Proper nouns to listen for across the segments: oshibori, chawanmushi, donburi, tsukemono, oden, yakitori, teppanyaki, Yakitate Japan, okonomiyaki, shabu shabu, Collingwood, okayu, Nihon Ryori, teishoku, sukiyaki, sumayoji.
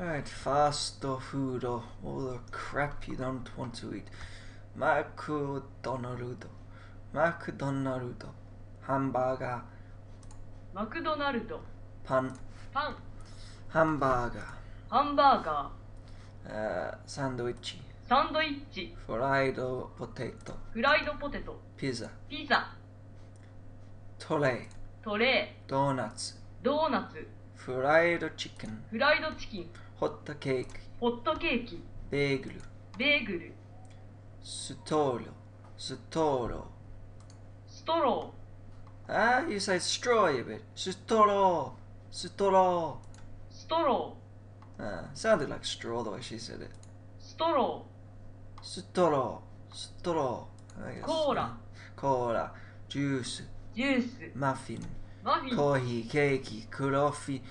Alright, fast food or all the crap you don't want to eat. McDonald's, hamburger, pan, hamburger, sandwich, fried potato, pizza, tray, donuts, fried chicken, hot cake, bagel, straw. Ah, you say straw a bit. Straw. Ah, sounded like straw the way she said it. Straw. Cola. Juice. Muffin. Coffee, cake, croissant.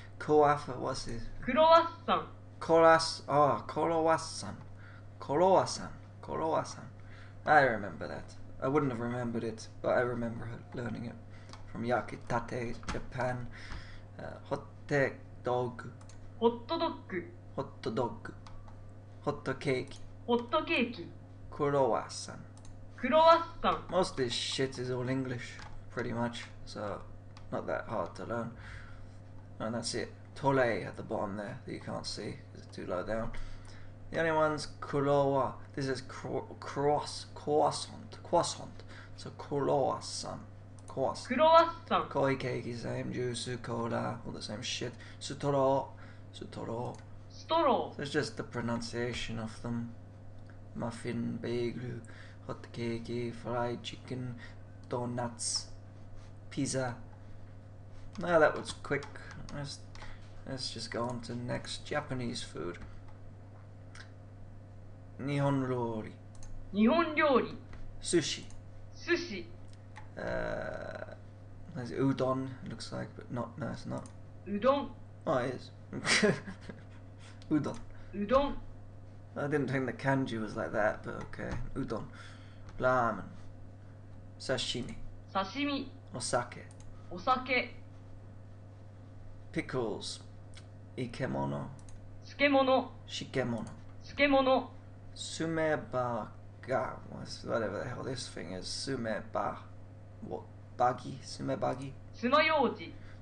I remember that. I wouldn't have remembered it, but I remember learning it from Yakitate Japan. Hot dog. Hot cake. Croissant. Most of this shit is all English, pretty much, so not that hard to learn. And that's it. Tole at the bottom there that you can't see because it's too low down. The only one's kuroa. This is croissant. So croissant. Koi cake is the same, juice, cola, all the same shit. Straw. So it's just the pronunciation of them. Muffin, bagel, hot cake, fried chicken, donuts, pizza. Now that was quick. Let's just go on to next Japanese food. Nihon Ryori. Sushi. There's udon, it looks like, but no, it's not. Udon. Oh, it is. Udon. I didn't think the kanji was like that, but okay. Udon. Ramen. Sashimi. Osake. Pickles. Ikemono. Shikemono. Sumebaga, whatever the hell this thing is. Sumebagi.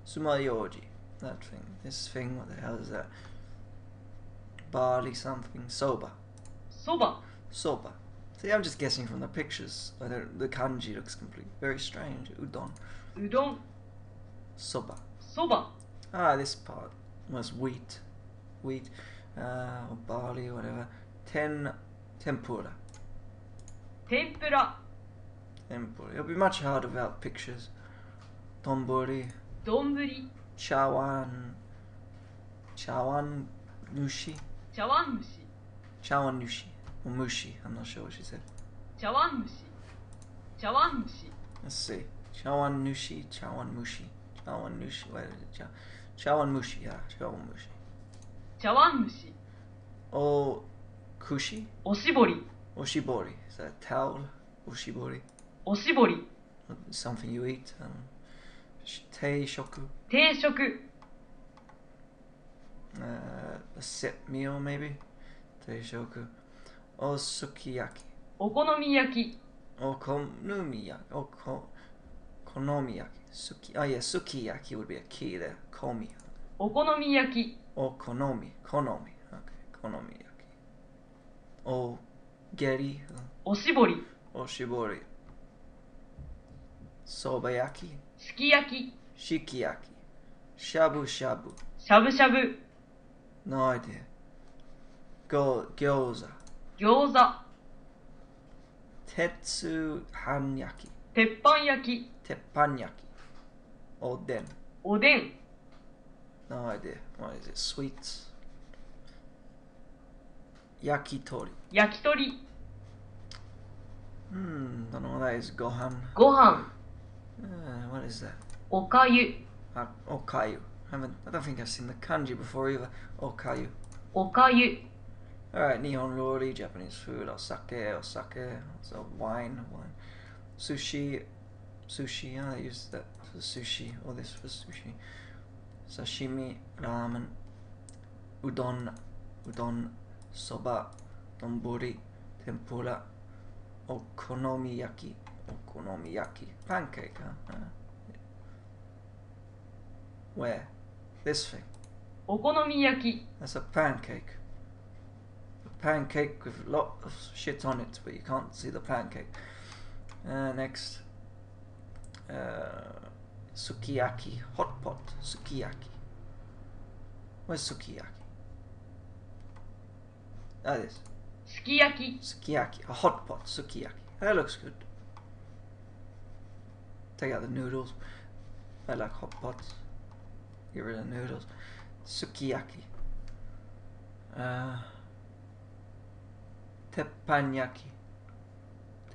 Sumayoji. That thing. This thing, what the hell is that? Barley something. Soba. See, I'm just guessing from the pictures. The kanji looks complete. Very strange. Udon. Soba. Ah, this part was wheat, or barley, or whatever. Tempura. It'll be much harder without pictures. Donburi. Chawanmushi. Or mushi. I'm not sure what she said. Chawanmushi. Let's see. Chawanmushi. Where is it? Chawanmushi. Chawanmushi. Oh. Kushi? Oshibori. Is that a towel? Oshibori. Something you eat. Teishoku. A set meal, maybe? Teishoku. Osukiyaki. Okonomiyaki. Sukiyaki would be a key there. Komi. Okonomiyaki. Okay, konomi. Oshibori. Sobayaki. Shikiyaki. Shabu shabu. No idea. Gyoza. Tetsuhanyaki. Teppanyaki. Oden. No idea. What is it? Sweets. Yakitori. Don't know what that is. Gohan. What is that? Okayu. I don't think I've seen the kanji before either. Okayu. Alright, Nihon Ryori, Japanese food. Osake. So wine. Sushi. I used that for sushi. Or this for sushi. Sashimi, ramen, udon. udon, soba, donburi, tempura, okonomiyaki, pancake, huh? Where? This thing. Okonomiyaki. That's a pancake. A pancake with a lot of shit on it, but you can't see the pancake. Next. Sukiyaki. Hot pot. Sukiyaki. Where's sukiyaki? That is. Sukiyaki. Sukiyaki. A hot pot. Sukiyaki. That looks good. Take out the noodles. I like hot pots. Get rid of the noodles. Sukiyaki. Teppanyaki.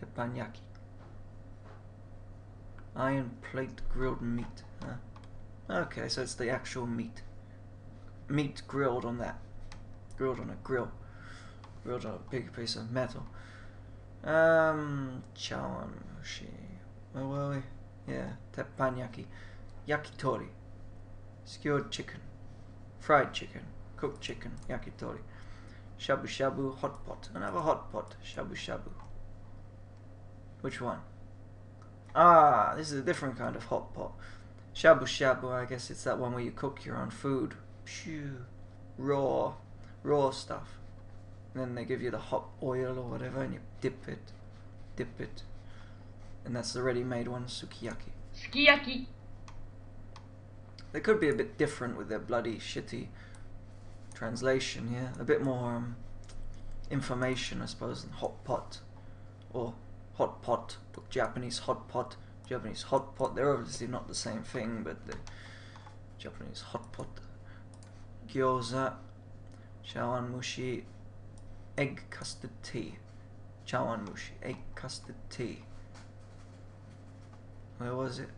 Teppanyaki. Iron plate grilled meat. Okay, so it's the actual meat. Meat grilled on that. Grilled on a grill. Grilled on a big piece of metal. Chawanmushi. Where were we? Yeah, teppanyaki, yakitori, skewered chicken, fried chicken, cooked chicken, yakitori, shabu shabu, hot pot, another hot pot, shabu shabu. Which one? Ah, this is a different kind of hot pot. Shabu shabu, I guess it's that one where you cook your own food, phew, raw stuff. And then they give you the hot oil or whatever, and you dip it. And that's the ready-made one, sukiyaki. Sukiyaki! They could be a bit different with their bloody shitty translation, yeah? A bit more information, I suppose, than hot pot. Or hot pot. Look, Japanese hot pot. Japanese hot pot. They're obviously not the same thing, but the Japanese hot pot. Gyoza. Chawanmushi. Egg custard tea. Chawanmushi. Egg custard tea. Where was it?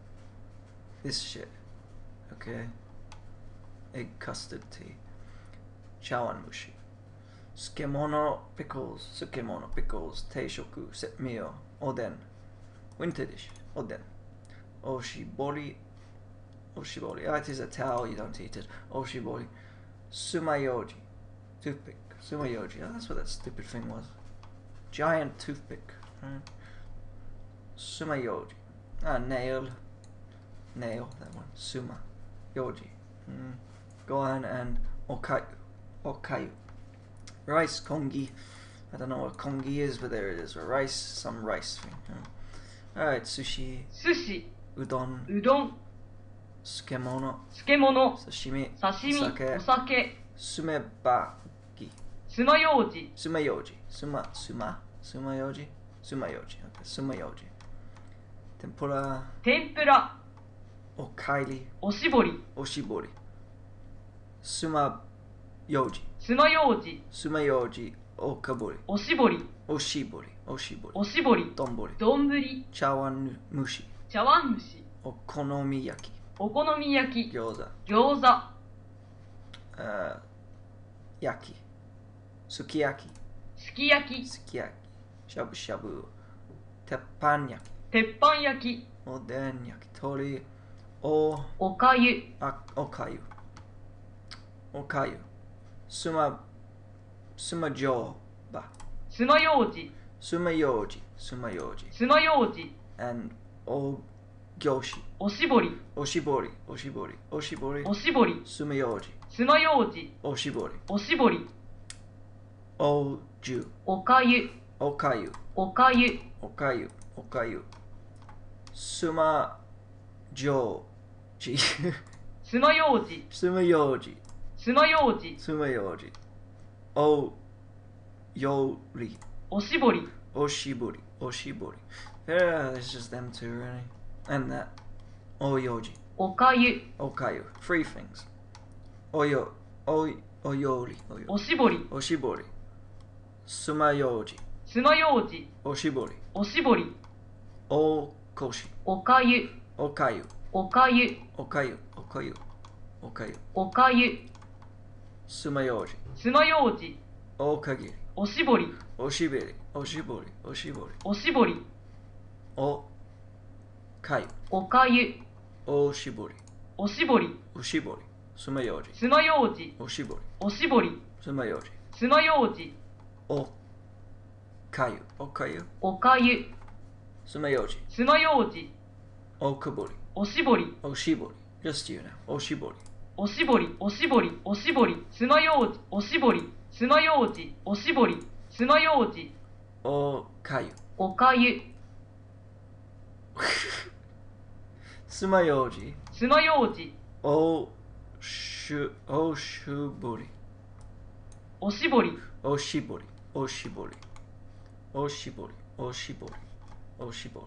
This shit. Okay. Egg custard tea. Chawanmushi. Tsukemono pickles. Tsukemono pickles. Teishoku. Setmyo. Oden. Winter dish. Oden. Oshibori. Oshibori. Ah, it is a towel. You don't eat it. Oshibori. Sumayoji. Toothpick. Sumayoji. Oh, that's what that stupid thing was. Giant toothpick. Right. Sumayoji. Ah, nail. Nail, that one. Suma. Yoji. Gohan and Okayu. Rice, kongi. I don't know what kongi is, but there it is. Rice, some rice thing. Alright, sushi. Sushi. Udon. Udon. Tsukemono. Tsukemono. Sashimi. Sashimi. Sake. Osake. Sumebaki. Sumayoji. Sumayoji. Sumayoji. Sumayoji. Okay, sumayoji. Tempura. Tempura. Okaili. Oshibori. Oshibori. Sumayoji. Sumayoji. Sumayoji. Okabori. Oshibori. Oshibori. Oshibori. Oshibori. Donbori. Donburi. Chawanmushi. Chawanmushi. Okonomiyaki. Okonomiyaki. Gyoza. Gyoza. Yaki. Sukiyaki. Sukiyaki. Sukiyaki. Shabu shabu. Teppanyaki. Teppanyaki. Oden, yakitori, o... Okayu. Okayu. Okayu. Sumayoji. Sumayoji. Sumayoji. Sumayoji. And o... Gyoshi. Oshibori. Oshibori. Oshibori. Oshibori. Oshibori. Sumayoji. Sumayoji. Oshibori. Oshibori. Oju. Okayu. Okayu. Okayu. Okayu. Okayu. Sumayoji. Sumayoji. Sumayoji. Sumayoji. Sumayoji. Oyori. Oshibori. Oshibori. Oshibori. Yeah, it's just them two, really. And that. Oyoji. Okayu. Okayu. Three things. Oyori. Oshibori. Oshibori. Sumayoji. Sumayoji. Oshibori. Oshibori. Okoshi. Okayu. Okayu. Okayu. Okayu. Okayu. Okayu. Okayu. Sumayoji. Sumayoji. Okagiri. Oshibori. Oshibori. Oshibori. Oshibori. Oshibori. Okayu. Okayu. Oshibori. Oshibori. Oshibori. Sumayoji. Sumayoji. Oshibori. Oshibori. Sumayoji. 爪楊枝。おかゆ。おかゆ。おかゆ。爪楊枝。爪楊枝。おくぼり。おしぼり。おしぼり。Just you now. おしぼり。おしぼり。おしぼり。おしぼり。爪楊枝。おしぼり。爪楊枝。おしぼり。爪楊枝。おかゆ。おかゆ。爪楊枝。爪楊枝。おしぼり。おしぼり。おしぼり。おしぼり。おしぼり。おしぼり。おしぼり。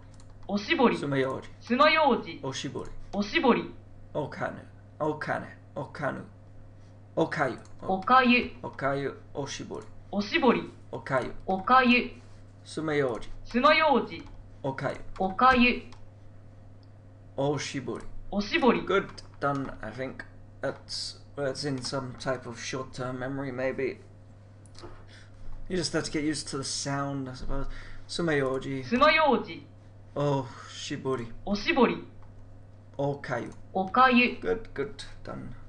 おしぼり。爪楊枝。爪楊枝。おしぼり。おしぼり。おかぬ。おかぬ。おかぬ。おかゆ。おかゆ。おかゆ。おしぼり。おしぼり。おかゆ。おかゆ。爪楊枝。爪楊枝。おかゆ。おかゆ。おしぼり。おしぼり。Good done, I think. That's in some type of short-term memory, maybe. You just have to get used to the sound, I suppose. Sumayoji. Sumayoji. Oh, shibori. Oshibori. Okayu. Okayu. Good, good, done.